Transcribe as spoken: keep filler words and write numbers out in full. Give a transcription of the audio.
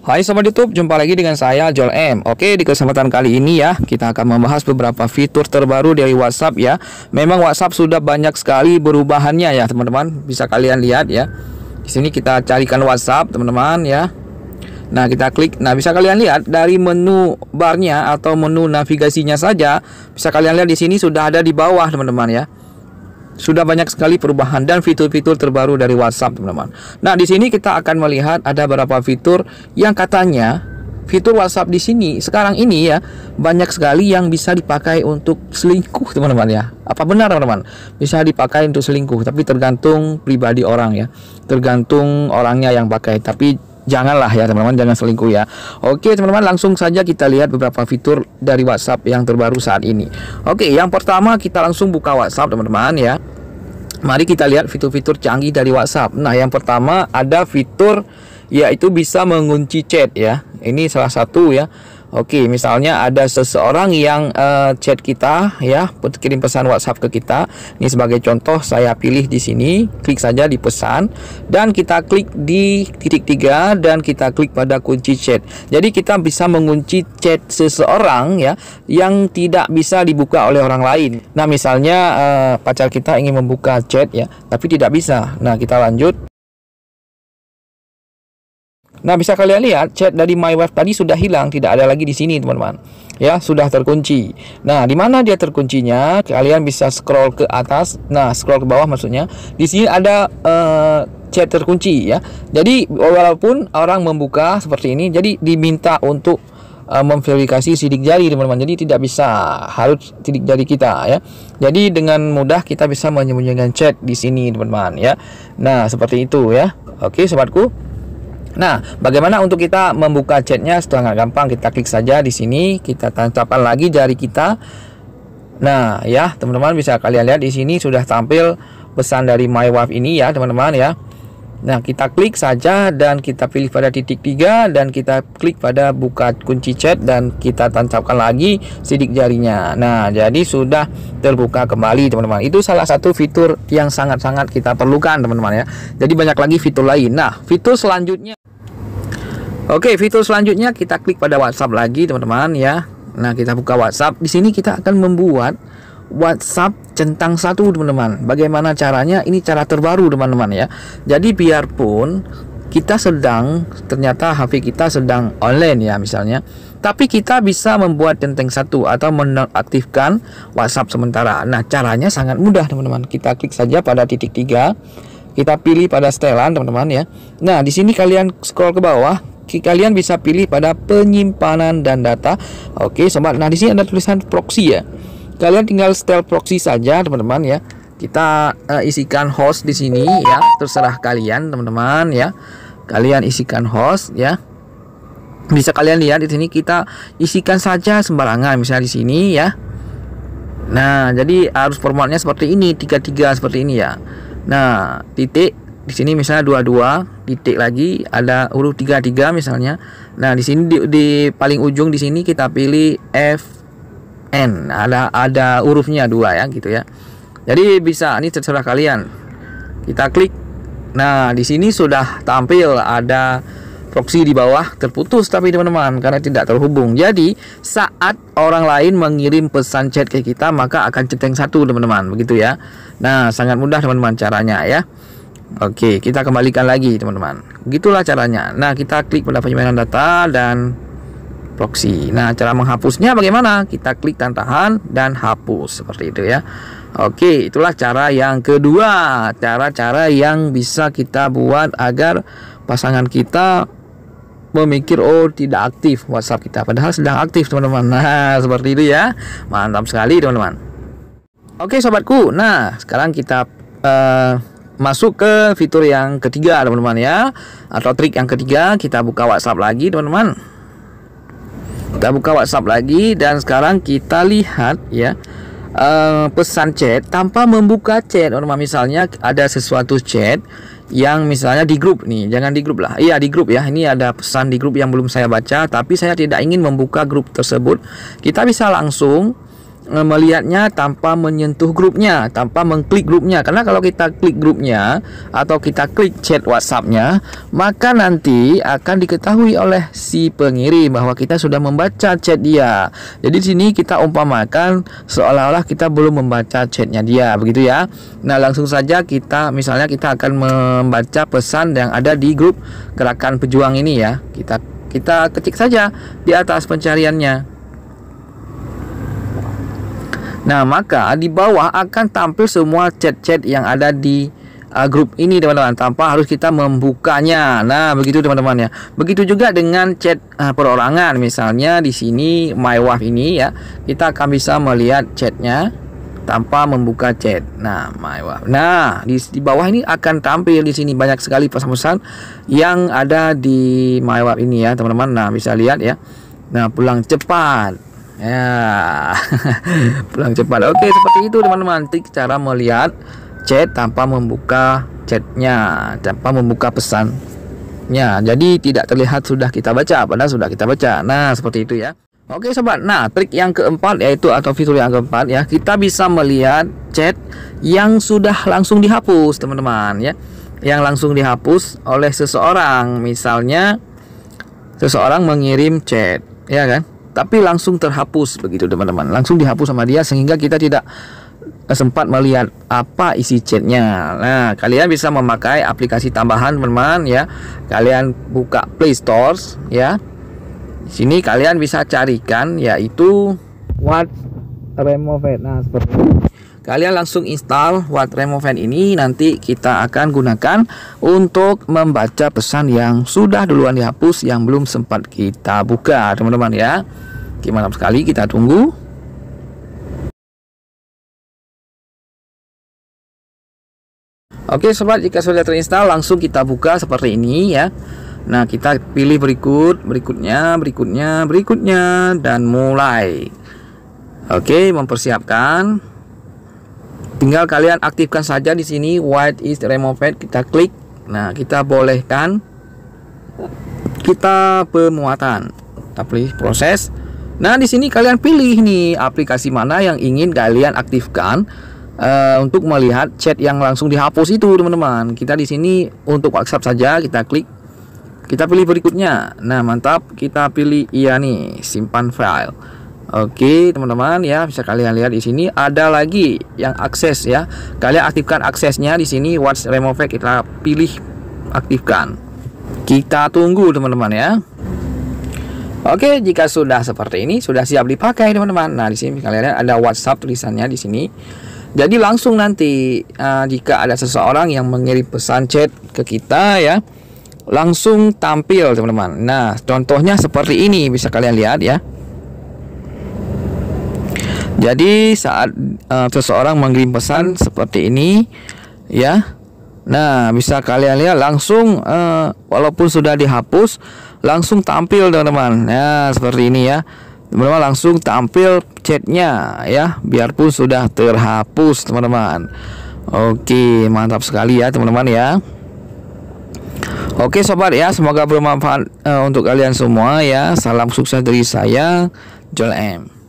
Hai sobat YouTube, jumpa lagi dengan saya Joel M. Oke, di kesempatan kali ini ya, kita akan membahas beberapa fitur terbaru dari WhatsApp ya. Memang WhatsApp sudah banyak sekali perubahannya ya, teman-teman. Bisa kalian lihat ya. Di sini kita carikan WhatsApp, teman-teman ya. Nah, kita klik. Nah, bisa kalian lihat dari menu barnya atau menu navigasinya saja, bisa kalian lihat di sini sudah ada di bawah, teman-teman ya. Sudah banyak sekali perubahan dan fitur-fitur terbaru dari WhatsApp, teman-teman. Nah, di sini kita akan melihat ada beberapa fitur yang katanya fitur WhatsApp di sini sekarang ini ya banyak sekali yang bisa dipakai untuk selingkuh, teman-teman ya. Apa benar, teman-teman? Bisa dipakai untuk selingkuh, tapi tergantung pribadi orang ya. Tergantung orangnya yang pakai, tapi janganlah ya, teman-teman, jangan selingkuh ya. Oke, teman-teman, langsung saja kita lihat beberapa fitur dari WhatsApp yang terbaru saat ini. Oke, yang pertama kita langsung buka WhatsApp, teman-teman ya. Mari kita lihat fitur-fitur canggih dari WhatsApp. Nah, yang pertama ada fitur yaitu bisa mengunci chat ya. Ini salah satu ya. Oke, misalnya ada seseorang yang uh, chat kita ya, kirim pesan WhatsApp ke kita. Ini sebagai contoh saya pilih di sini, klik saja di pesan dan kita klik di titik tiga dan kita klik pada kunci chat. Jadi kita bisa mengunci chat seseorang ya yang tidak bisa dibuka oleh orang lain. Nah, misalnya uh, pacar kita ingin membuka chat ya, tapi tidak bisa. Nah, kita lanjut. Nah, bisa kalian lihat chat dari MyWeb tadi sudah hilang, tidak ada lagi di sini, teman-teman. Ya, sudah terkunci. Nah, di mana dia terkuncinya? Kalian bisa scroll ke atas. Nah, scroll ke bawah maksudnya. Di sini ada uh, chat terkunci ya. Jadi, walaupun orang membuka seperti ini, jadi diminta untuk uh, memverifikasi sidik jari, teman-teman. Jadi, tidak bisa, harus sidik jari kita ya. Jadi, dengan mudah kita bisa menyembunyikan chat di sini, teman-teman ya. Nah, seperti itu ya. Oke, sobatku. Nah, bagaimana untuk kita membuka chatnya? Sangat gampang, kita klik saja di sini, kita tancapkan lagi jari kita. Nah, ya teman-teman, bisa kalian lihat di sini sudah tampil pesan dari MyWa ini ya, teman-teman ya. Nah, kita klik saja dan kita pilih pada titik tiga dan kita klik pada buka kunci chat dan kita tancapkan lagi sidik jarinya. Nah, jadi sudah terbuka kembali, teman-teman. Itu salah satu fitur yang sangat-sangat kita perlukan, teman-teman ya. Jadi banyak lagi fitur lain. Nah, fitur selanjutnya. Oke, fitur selanjutnya kita klik pada WhatsApp lagi, teman-teman ya. Nah, kita buka WhatsApp. Di sini kita akan membuat WhatsApp centang satu, teman-teman. Bagaimana caranya? Ini cara terbaru, teman-teman ya. Jadi biarpun kita sedang, ternyata H P kita sedang online ya misalnya, tapi kita bisa membuat centang satu atau menonaktifkan WhatsApp sementara. Nah, caranya sangat mudah, teman-teman. Kita klik saja pada titik tiga, kita pilih pada setelan, teman-teman ya. Nah, di sini kalian scroll ke bawah. Kalian bisa pilih pada penyimpanan dan data. Oke, sobat. Nah, di sini ada tulisan proxy ya. Kalian tinggal setel proxy saja, teman-teman ya. Kita uh, isikan host di sini ya. Terserah kalian, teman-teman ya. Kalian isikan host ya. Bisa kalian lihat di sini kita isikan saja sembarangan, misalnya di sini ya. Nah, jadi harus formatnya seperti ini, tiga tiga seperti ini ya. Nah, titik di sini misalnya dua dua, titik lagi ada huruf tiga tiga misalnya. Nah, di sini di, di paling ujung di sini kita pilih F N. Ada ada hurufnya dua ya gitu ya. Jadi bisa, ini terserah kalian. Kita klik. Nah, di sini sudah tampil ada proxy di bawah terputus tapi teman-teman karena tidak terhubung. Jadi saat orang lain mengirim pesan chat ke kita maka akan centang satu, teman-teman, begitu ya. Nah, sangat mudah, teman-teman, caranya ya. Oke, kita kembalikan lagi, teman-teman. Begitulah caranya. Nah, kita klik pada penyimpanan data dan proxy. Nah, cara menghapusnya bagaimana? Kita klik dan tahan dan hapus seperti itu ya. Oke, itulah cara yang kedua, cara-cara yang bisa kita buat agar pasangan kita memikir, oh tidak aktif WhatsApp kita, padahal sedang aktif, teman-teman. Nah, seperti itu ya. Mantap sekali, teman-teman. Oke, sobatku. Nah, sekarang kita uh, masuk ke fitur yang ketiga, teman-teman ya, atau trik yang ketiga. Kita buka WhatsApp lagi, teman-teman. Kita buka WhatsApp lagi dan sekarang kita lihat ya uh, pesan chat tanpa membuka chat, teman-teman. Misalnya ada sesuatu chat yang misalnya di grup nih, jangan di grup lah. Iya, di grup ya. Ini ada pesan di grup yang belum saya baca, tapi saya tidak ingin membuka grup tersebut. Kita bisa langsung melihatnya tanpa menyentuh grupnya, tanpa mengklik grupnya. Karena kalau kita klik grupnya atau kita klik chat WhatsApp-nya, maka nanti akan diketahui oleh si pengirim bahwa kita sudah membaca chat dia. Jadi di sini kita umpamakan seolah-olah kita belum membaca chatnya dia, begitu ya. Nah, langsung saja kita misalnya kita akan membaca pesan yang ada di grup Gerakan Pejuang ini ya. Kita kita ketik saja di atas pencariannya. Nah, maka di bawah akan tampil semua chat-chat yang ada di uh, grup ini, teman-teman, tanpa harus kita membukanya. Nah, begitu teman-teman ya. Begitu juga dengan chat uh, perorangan. Misalnya di sini MyWa ini ya, kita akan bisa melihat chatnya tanpa membuka chat. Nah, MyWa. Nah, di, di bawah ini akan tampil di sini banyak sekali pesan-pesan yang ada di MyWa ini ya, teman-teman. Nah, bisa lihat ya. Nah, pulang cepat. Ya, pulang cepat. Oke, seperti itu teman-teman, cara melihat chat tanpa membuka chatnya, tanpa membuka pesannya. Jadi tidak terlihat sudah kita baca, padahal sudah kita baca. Nah, seperti itu ya. Oke sobat, nah trik yang keempat yaitu atau fitur yang keempat ya, kita bisa melihat chat yang sudah langsung dihapus teman-teman ya, yang langsung dihapus oleh seseorang. Misalnya seseorang mengirim chat, ya kan? Tapi langsung terhapus, begitu teman-teman, langsung dihapus sama dia sehingga kita tidak sempat melihat apa isi chatnya. Nah, kalian bisa memakai aplikasi tambahan teman-teman ya. Kalian buka Play Store ya. Di sini kalian bisa carikan yaitu WhatRemove. Nah, seperti ini. Kalian langsung install WhatRemove ini, nanti kita akan gunakan untuk membaca pesan yang sudah duluan dihapus yang belum sempat kita buka, teman-teman ya. Gimana sekali, kita tunggu. Oke sobat, jika sudah terinstall langsung kita buka seperti ini ya. Nah, kita pilih berikut, berikutnya, berikutnya, berikutnya, dan mulai. Oke, mempersiapkan. Tinggal kalian aktifkan saja di sini WhiteIsRemoved, kita klik. Nah, kita bolehkan, kita pemuatan, kita pilih proses. Nah, di sini kalian pilih nih aplikasi mana yang ingin kalian aktifkan uh, untuk melihat chat yang langsung dihapus itu, teman-teman. Kita di sini untuk WhatsApp saja, kita klik. Kita pilih berikutnya. Nah, mantap, kita pilih iya nih, simpan file. Oke teman-teman ya, bisa kalian lihat di sini ada lagi yang akses ya. Kalian aktifkan aksesnya di sini WhatRemove, kita pilih aktifkan. Kita tunggu teman-teman ya. Oke, jika sudah seperti ini sudah siap dipakai teman-teman. Nah, di sini kalian lihat ada WhatsApp tulisannya di sini. Jadi langsung nanti uh, jika ada seseorang yang mengirim pesan chat ke kita ya, langsung tampil teman-teman. Nah, contohnya seperti ini bisa kalian lihat ya. Jadi saat uh, seseorang mengirim pesan seperti ini ya. Nah, bisa kalian lihat langsung uh, walaupun sudah dihapus langsung tampil teman-teman. Nah, seperti ini ya. Teman-teman langsung tampil chatnya ya, biarpun sudah terhapus teman-teman. Oke, mantap sekali ya teman-teman ya. Oke sobat ya, semoga bermanfaat uh, untuk kalian semua ya. Salam sukses dari saya Joel M.